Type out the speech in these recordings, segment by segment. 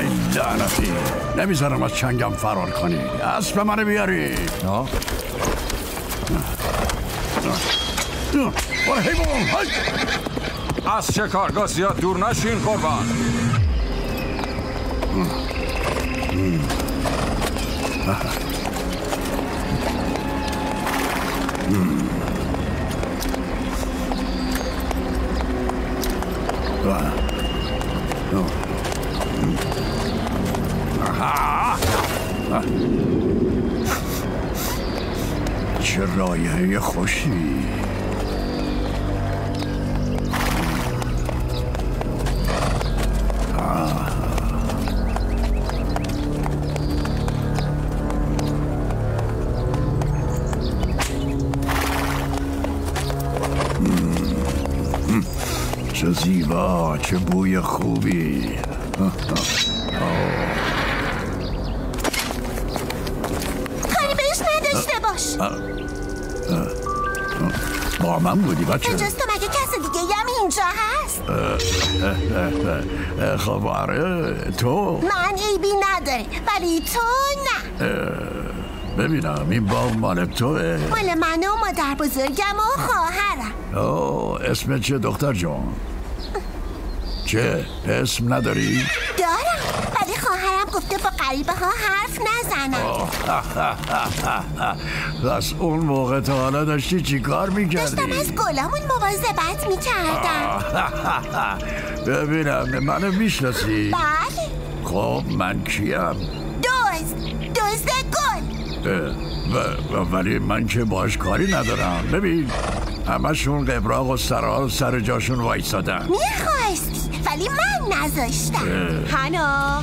ای لعنتی نمیذارم از چنگم فرار کنی. اسب منو بیاری. برو حیوان. از شکارگاه زیاد دور نشین قربان. چه رایحه خوشی. چه زیبا، چه بوی خوبی. کاری بهش نداشته باش. با من بودی بچه؟ اینجاست. تو مگه کس دیگه هم اینجا هست؟ خب آره. تو؟ من عیبی نداره ولی تو نه. ببینم این باغ مال توه؟ مال من و مادر بزرگم و خواهرم. اوه اسم چه دختر جان؟ چه اسم نداری؟ دارم ولی خواهرم گفته با غریبه ها حرف نزنم. پس اون موقع تا حالا داشتی چی کار میکردی؟ داشتم از گلامون مواظبت میکردم. ببینم منو میشناسی؟ بله. خب من کیم؟ دزد گل. ولی من که باش کاری ندارم. ببین همشون قبراق و سرال سر جاشون وایستادن. میخواستی ولی من نذاشتم. هانا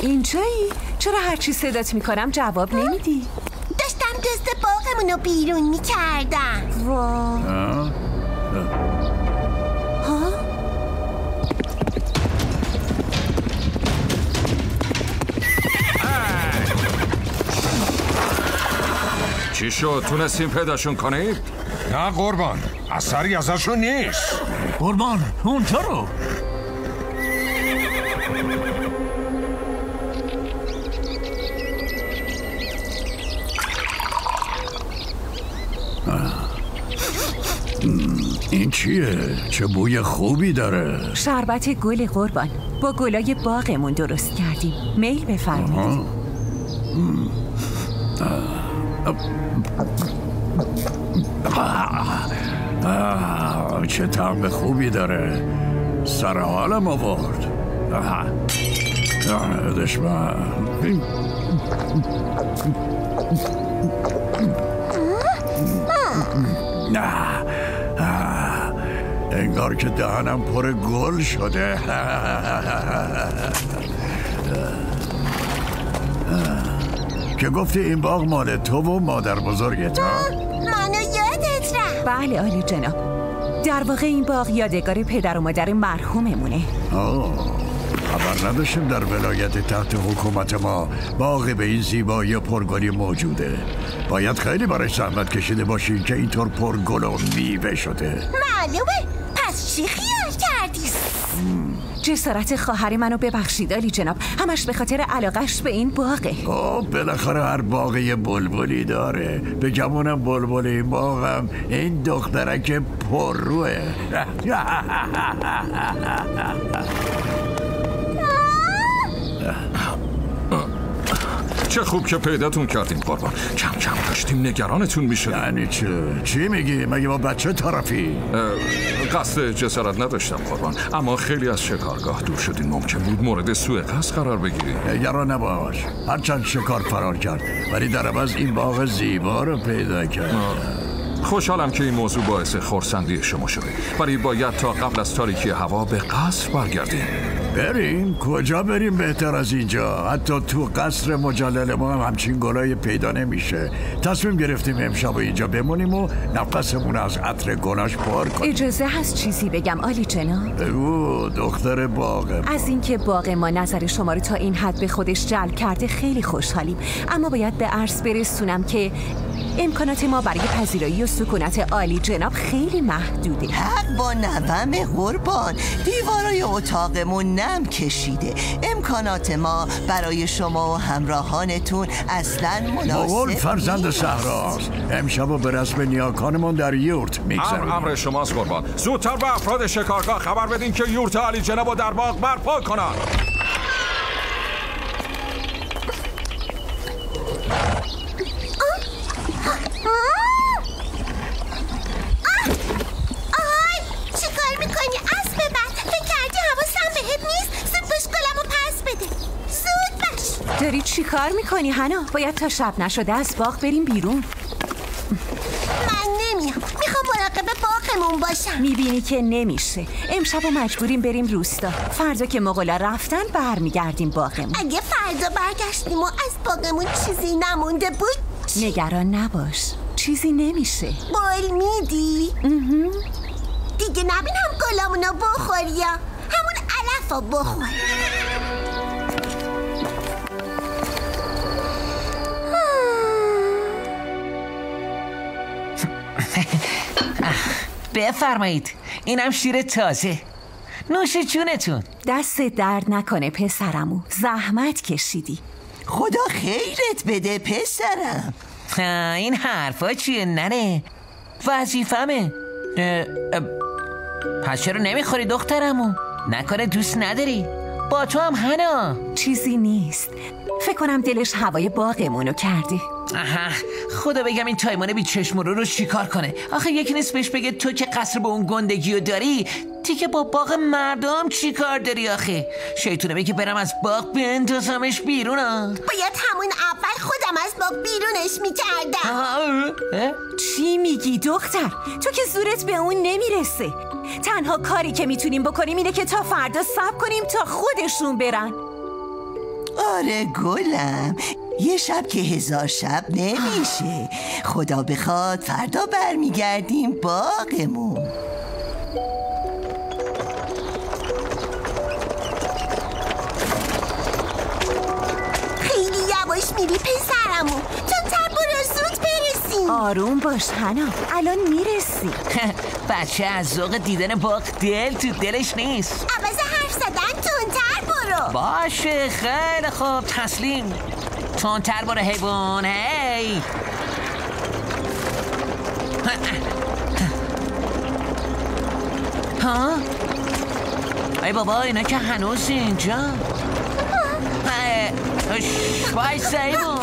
اینجایی؟ چرا هرچی صدات میکنم جواب نمیدی؟ داشتم دزد باغمونو بیرون میکردم. چی شد؟ تونستیم پیداشون کنید؟ نه قربان، اثری ازشون نیست. قربان، اونجا رو این چیه؟ چه بوی خوبی داره. شربت گل قربان، با گلای باغمون درست کردیم. میل بفرمایید. چه طعم خوبی داره. سر حالم آورد. دشمن نه انگار که دهنم پر گل شده. که گفتی این باغ مال تو و مادر بزرگت ها؟ منو یادت رفت. بله آلی جناب، در واقع این باغ یادگار پدر و مادر مرحوممونه. خبر نداشتیم در ولایت تحت حکومت ما باغ به این زیبایی و پرگلی موجوده. باید خیلی برای زحمت کشیده باشین که اینطور پرگل و میوه شده. معلومه، پس چی خیال کردی؟ جسارت خواهر منو ببخشید آلی جناب، همش به خاطر علاقش به این باغه. بالاخره هر باغه یه بلبلی داره. به گمونم بلبل این باغم این دخترک پرروه. چه خوب که پیداتون کردیم قربان. کم کم داشتیم نگرانتون میشدیم. یعنی چه؟ چی میگی؟ مگه با بچه طرفی؟ قصد جسارت نداشتم قربان، اما خیلی از شکارگاه دور شدین. ممکن بود مورد سوء قصد قرار بگیریم. نگران نباش، هرچند شکار فرار کرد ولی در عوض این باغ زیبا رو پیدا کرد. خوشحالم که این موضوع باعث خرسندی شما شده، ولی باید تا قبل از تاریکی هوا به قصر برگردیم. بریم؟ کجا بریم بهتر از اینجا؟ حتی تو قصر مجلل ما هم همچین گلای پیدا نمیشه. تصمیم گرفتیم امشب اینجا بمونیم و نفسمون از عطر گلاش پر کنیم. اجازه هست چیزی بگم آلی جناب؟ او دختر باغ ما. از اینکه باغ ما نظر شما رو تا این حد به خودش جلب کرده خیلی خوشحالیم، اما باید به عرض برسونم که امکانات ما برای پذیرایی و سکونت عالی جناب خیلی محدوده. حق با نوم قربان، دیوارای اتاقمون نم کشیده. امکانات ما برای شما و همراهانتون اصلا مناسب مول فرزند صحراست. امشب و به رسم نیاکانمون در یورت میگذرونیم. امر شماست قربان. زودتر به افراد شکارگاه خبر بدین که یورت عالی جناب و در باغ برپا کنن. داری چی کار میکنی هانا؟ باید تا شب نشده از باغ بریم بیرون. من نمیام، میخوام مراقب باغمون باشم. میبینی که نمیشه. امشب مجبوریم بریم روستا. فردا که مغلا رفتن برمیگردیم باغمون. اگه فردا برگشتیم و از باغمون چیزی نمونده بود؟ نگران نباش، چیزی نمیشه. قول میدی؟ دیگه نبینم گلامونو بخوری یا همون علفو بخور. بفرمایید، اینم شیر تازه. نوش جونتون. دست درد نکنه پسرمو، زحمت کشیدی. خدا خیرت بده پسرم. این حرفا چیه ننه؟ وظیفمه. پس چرا نمیخوری دخترمو؟ نکنه دوست نداری؟ با تو هم هنا. چیزی نیست، فکر کنم دلش هوای باغمونو کرده. آها، خدا بگم این تایمانه بی چشم رو چیکار کنه؟ آخه یکی نیست بهش بگه تو که قصر به اون گندگیو داری تیکه با باغ مردم چیکار داری؟ آخه شیطونه بگه برم از باغ بندازمش بیرون. باید همون اول خودم از باغ بیرونش میکردم. چی میگی دختر؟ تو که زورت به اون نمیرسه. تنها کاری که میتونیم بکنیم اینه که تا فردا صبر کنیم تا خودشون برن. آره گلم، یه شب که هزار شب نمیشه. خدا بخواد فردا برمیگردیم باغمون. خیلی یواش میری پسرمو، زودتر برو زود برسیم. آروم باش هانا، الان میرسی. بچه از ذوق دیدن باغ دل تو دلش نیست. عوض حرف زدن تندتر برو. باشه خیلی خوب، تسلیم. تندتر برو حیوان. هی ها، ای بابا اینا که هنوز اینجا. وایس حیوان.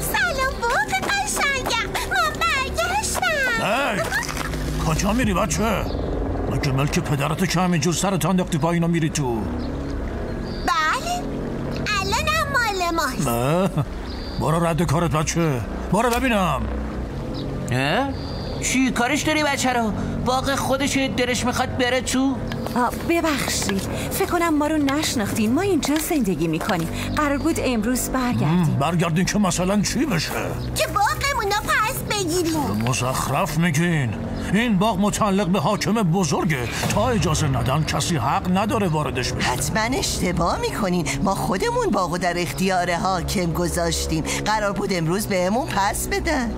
سلام باغ قشنگم، من برگشتم. کجا میری بچه؟ جمل که پدرتو که همینجور سرتان دقتی پایین میری تو. بله الان هم مال ماست. نه برو رد کارت بچه، برو ببینم. چی کارش داری بچه رو؟ باغ خودش درش میخواد بره تو. ببخشید فکر کنم ما رو نشناختین. ما اینجا زندگی میکنیم، قرار بود امروز برگردیم. برگردین که مثلا چی بشه؟ که باغمون رو پس بگیریم. مزخرف میگین. این باغ متعلق به حاکم بزرگه، تا اجازه ندن کسی حق نداره واردش بشه. حتما اشتباه میکنین، ما خودمون باغو در اختیار حاکم گذاشتیم، قرار بود امروز بهمون پس بدن.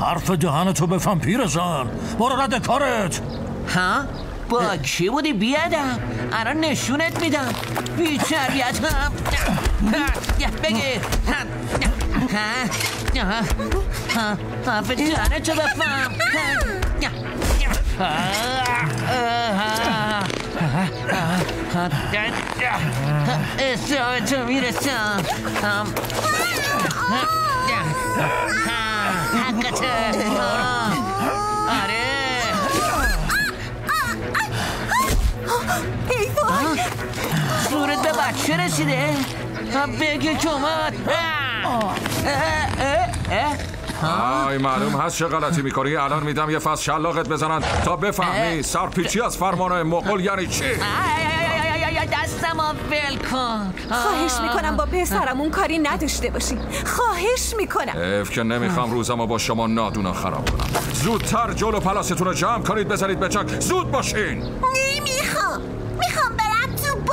حرف دهنتو بفهم پیرزن، برو رد کارت. ها؟ با کی بودی بیادم؟ الان نشونت میدم بیچربیتم. بگیر. حرف دهنتو بفهم. استرا تو میرسم. حقته. آره ای وای، صورت به بچه رسیده. بگه که اومد. آی معلوم هست چه غلطی میکنی. الان میدم یه فصل شلاقت بزنن تا بفهمی سرپیچی از فرمان مغول یعنی چی. دستمو ول کن. خواهش میکنم با پسرمون کاری نداشته باشی، خواهش میکنم. حیف که نمیخوام روزمو با شما نادونا خراب کنم. زودتر جلو پلاستون رو جمع کنید بزنید به چک. زود باشین. نمیخوام، میخوام برم تو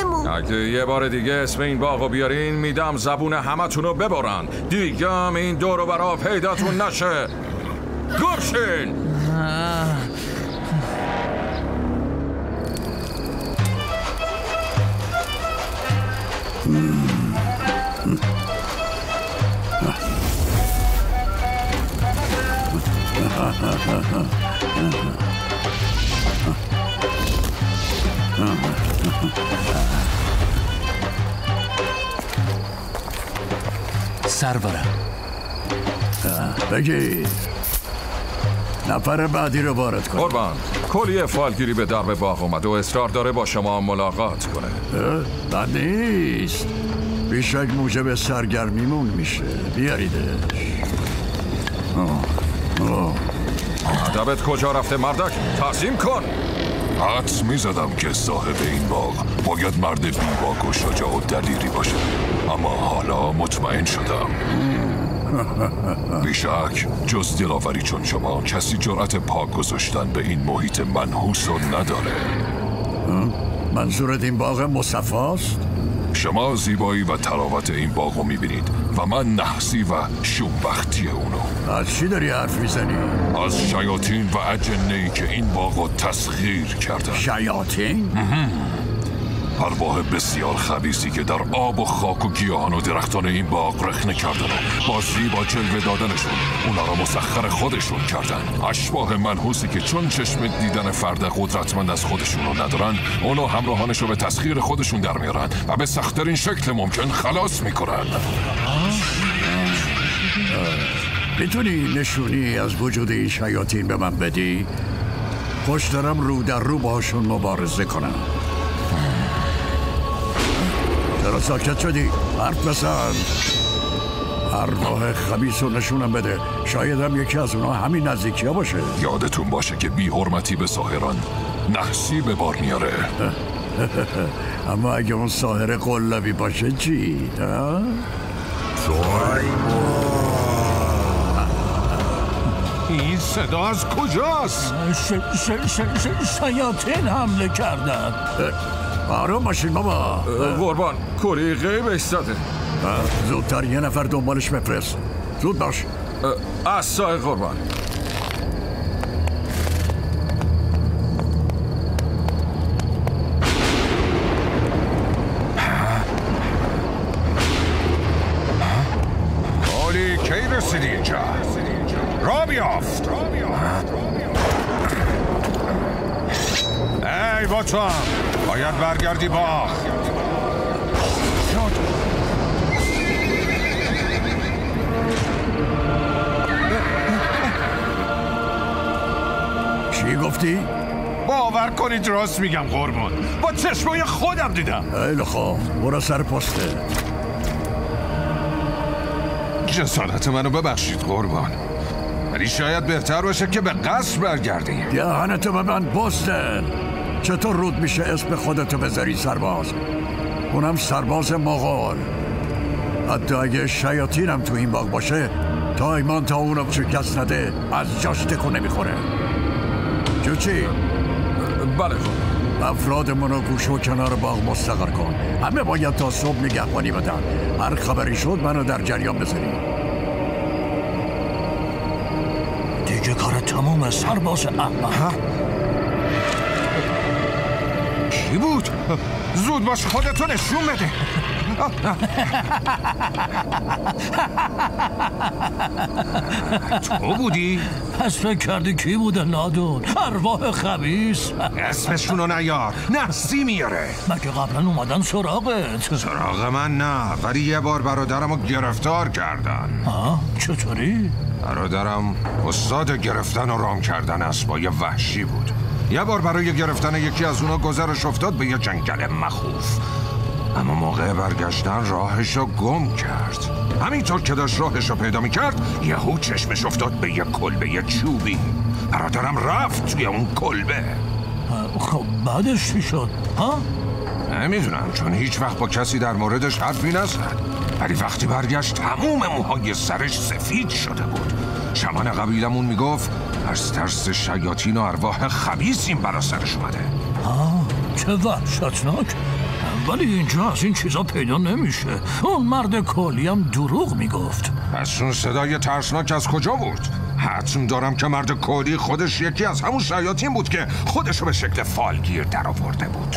باغمون. یه بار دیگه اسم این باغو بیارین میدم زبون همتونو ببرن. دیگه هم این دور و برا پیداتون نشه. گرشین. سرورم بگید نفر بعدی رو وارد کنید. قربان کلیه فالگیری به درب باغ اومد و اصرار داره با شما ملاقات کنه. بد نیست، بیشک موجب سرگرمیمون میشه. بیاریدش. ادبت کجا رفته مردک؟ تعظیم کن. حدس میزدم که صاحب این باغ باید مرد بیباک و شجاع و دلیری باشه، اما حالا مطمئن شدم. بیشک جز دلاوری چون شما کسی جرأت پا گذاشتن به این محیط منحوس رو نداره. منظورت این باغ مصفاست؟ شما زیبایی و تراوت این باغ رو میبینید و من نحسی و شومبختی اونو. از چی داری حرف میزنی؟ از شیاطین و اجنه‌ای که این باغ رو تسخیر کردن. شیاطین؟ ارواح بسیار خبیثی که در آب و خاک و گیاهان و درختان این باغ رخنه کردن و با زیبا جلوه دادنشون اونا را مسخر خودشون کردن. اشباح منحوسی که چون چشم دیدن فرد قدرتمند از خودشون رو ندارن، اونا همراهانش رو به تسخیر خودشون در میارن و به سخت‌ترین شکل ممکن خلاص میکنن. میتونی نشونی از وجود این شیاطین به من بدی؟ خوش دارم رو در رو باشون مبارزه کنم. چرا ساکت شدی؟ حرف بزن. ارواح خبیث رو نشونم بده، شاید هم یکی از اونا همین نزدیکی ها باشه. یادتون باشه که بی حرمتی به ساحران نحسی به بار میاره. اما اگه اون ساحر قلبی باشه چی؟ این صدا از کجاست؟ شیاطین حمله کردن. آروم باشین بابا. قربان کلی غیبش زده. زودتر یه نفر دنبالش بفرست. زود باش. عصای قربان. کلی کی رسیدی اینجا؟ را بیافت. ای باتام باید برگردی باغ. چی گفتی؟ باور کنید راست میگم قربان، با چشمای خودم دیدم. خیلی خوب، برو سر پسته. جسارت منو ببخشید قربان، ولی شاید بهتر باشه که به قصر برگردی. دهنتو ببند بسته. چطور رود میشه اسم خودتو بذاری سرباز؟ اونم سرباز مغول. حتی اگه شیاطینم تو این باغ باشه، تایمان تا اونم شکست نده از جاش تکون نمیخوره. جوچی؟ بله. افرادمون رو گوشه و کنار باغ مستقر کن. همه باید تا صبح نگهبانی بدن. هر خبری شد منو در جریان بذاری. دیگه کار تمومه سرباز احمق. بود زود باش خودتو نشون بده. تو بودی؟ پس فکر کردی کی بوده نادون؟ ارواح خبیث. اسمشون رو نیار، نحسی میاره. مگه قبلا اومدن سراغت؟ سراغ من نه، ولی یه بار برادرمو گرفتار کردن. ها؟ چطوری؟ برادرم استاد گرفتن و رام کردن اسبای وحشی بود. یه بار برای گرفتن یکی از اونا گذرش افتاد به یه جنگل مخوف، اما موقع برگشتن راهشو گم کرد. همینطور که داشت راهشو پیدا میکرد یهو چشمش افتاد به یه کلبه چوبی. برادرم رفت توی اون کلبه. خب بعدش چی شد؟ ها؟ نمیدونم، چون هیچ وقت با کسی در موردش حرفی نزد، ولی وقتی برگشت تموم موهای سرش سفید شده بود. شمن قبیلمون میگفت از ترس شیاطین و ارواح خبیث این برا سرش اومده. چه وحشتناک. ولی اینجا از این چیزا پیدا نمیشه. اون مرد کالی هم دروغ میگفت. پس اون صدای ترسناک از کجا بود؟ حتم دارم که مرد کالی خودش یکی از همون شیاطین بود که خودشو به شکل فالگیر در آورده بود.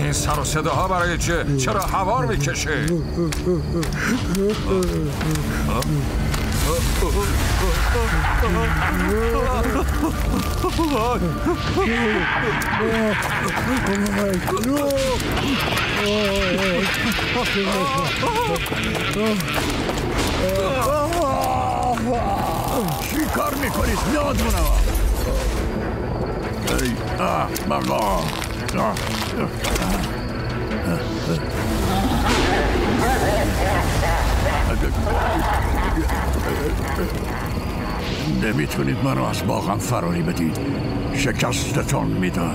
این سر و صداها برای چه؟ چرا هوار میکشه؟ چی کار میکنید؟ نادونم ماما نمیتونید منو از باغم فراری بدید. شکستتون میدم.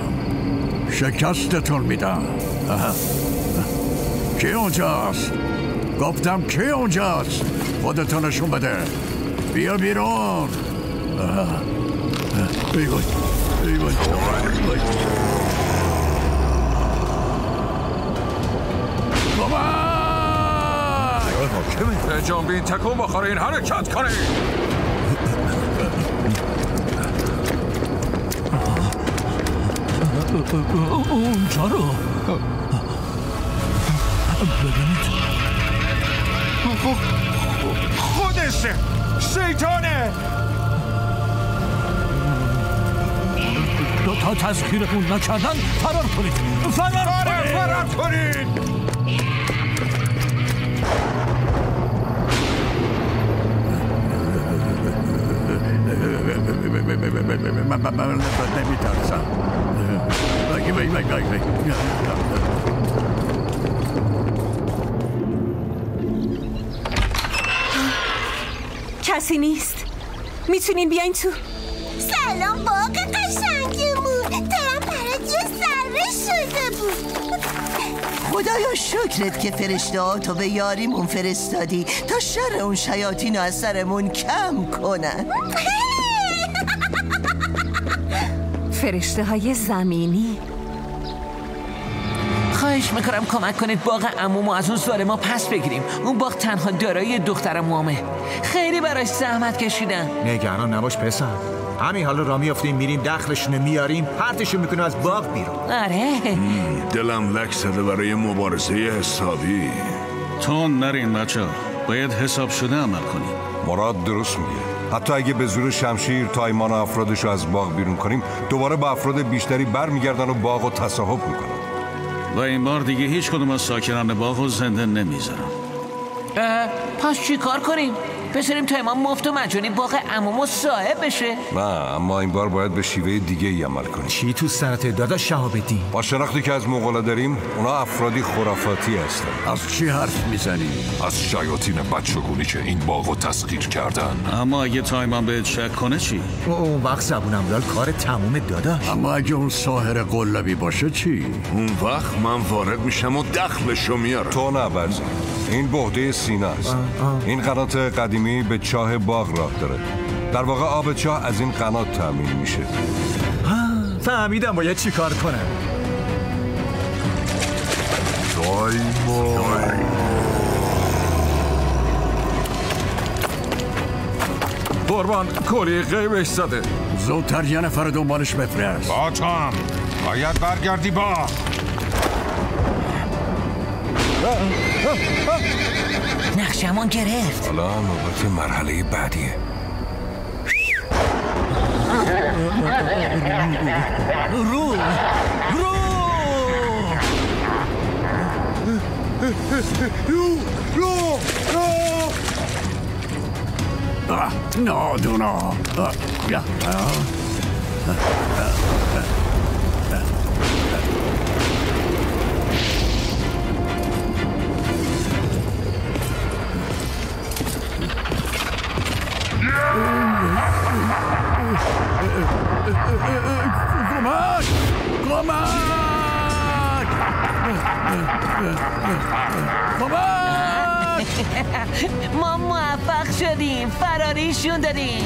کی اونجاست؟ گفتم کی اونجاست؟ خودتون نشون بده. بیا بیرون. بابا جنبین تکون بخورین، حرکت کنین. اونجا رو ببینید، خودشه، شیطانه. تا تذکیرتون نکردن فرار کنید، فرار کنید. من نمیترسم. کسی نیست، میتونین بیاین تو. سلام باغ قشنگمون، دلم برات یه ذره شده بود. خدایا شکرت که فرشته‌هاتو به یاریمون فرستادی تا شر اون شیاطینو از سرمون کم کنن. فرشته های زمینی، خواهش میکنم کمک کنید باغ عمومو از اون سال ما پس بگیریم. اون باغ تنها دارایی دختر عمومه، خیلی براش زحمت کشیدن. نگران نباش پسر، همین حالا را میافتیم میریم دخلشونو میاریم، پرتشون میکنه از باغ بیرون. آره دلم لک زده برای مبارزه حسابی. تون نرین بچه، باید حساب شده عمل کنیم. مراد درست میگه، حتی اگه به زور شمشیر تایمان و افرادش رو از باغ بیرون کنیم، دوباره با افراد بیشتری برمیگردن و باغ رو تصاحب میکنن. و این بار دیگه هیچ کدوم از ساکنان باغ رو زنده نمیذارن. پس چی کار کنیم؟ بذاریم تایمان مفت و مجانی باغ عمومو صاحب بشه؟ نه، اما این بار باید به شیوه دیگه ای عمل کنیم. چی تو سرت داداش شهاب‌الدین؟ با شناختی که از مغولا داریم، اونا افرادی خرافاتی هستن. از چی حرف میزنی؟ از شیاطین بچگونی که این باغو تسخیر کردن. اما اگه تایمان بهت شک کنه چی؟ اون وقت زبونم لال، کار تموم داداش. اما اگه اون ساحر قلبی باشه چی؟ اون وقت من وارد میشم و دخلشو میارم. تو نبرز. این بهده سینه است. این قنات قدیمی به چاه باغ راه داره. در واقع آب چاه از این قنات تامین میشه. فهمیدم باید چی کار کنم. قربان کلی غیبش زده. زودتر یه نفر دنبالش بفرست. باطم باید برگردی با. نقشمون گرفت. حالا نوبت مرحله بعدیه. رو No, do not. موفق شدیم، فراریشون دادیم.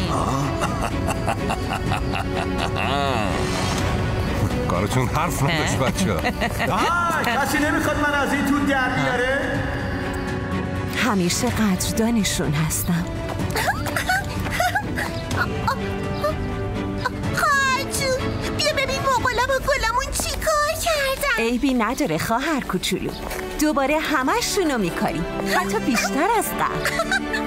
کارتون حرف نداشت بچه‌ها. کسی نمیخواد من از این تو در بیاره؟ همیشه قدردانشون هستم. خواهرجون، بیا ببین موبایلم و گلمون چی کار کردن. عیبی نداره خواهر کوچولو. دوباره همه شونو میکاریم، حتی بیشتر از قبل.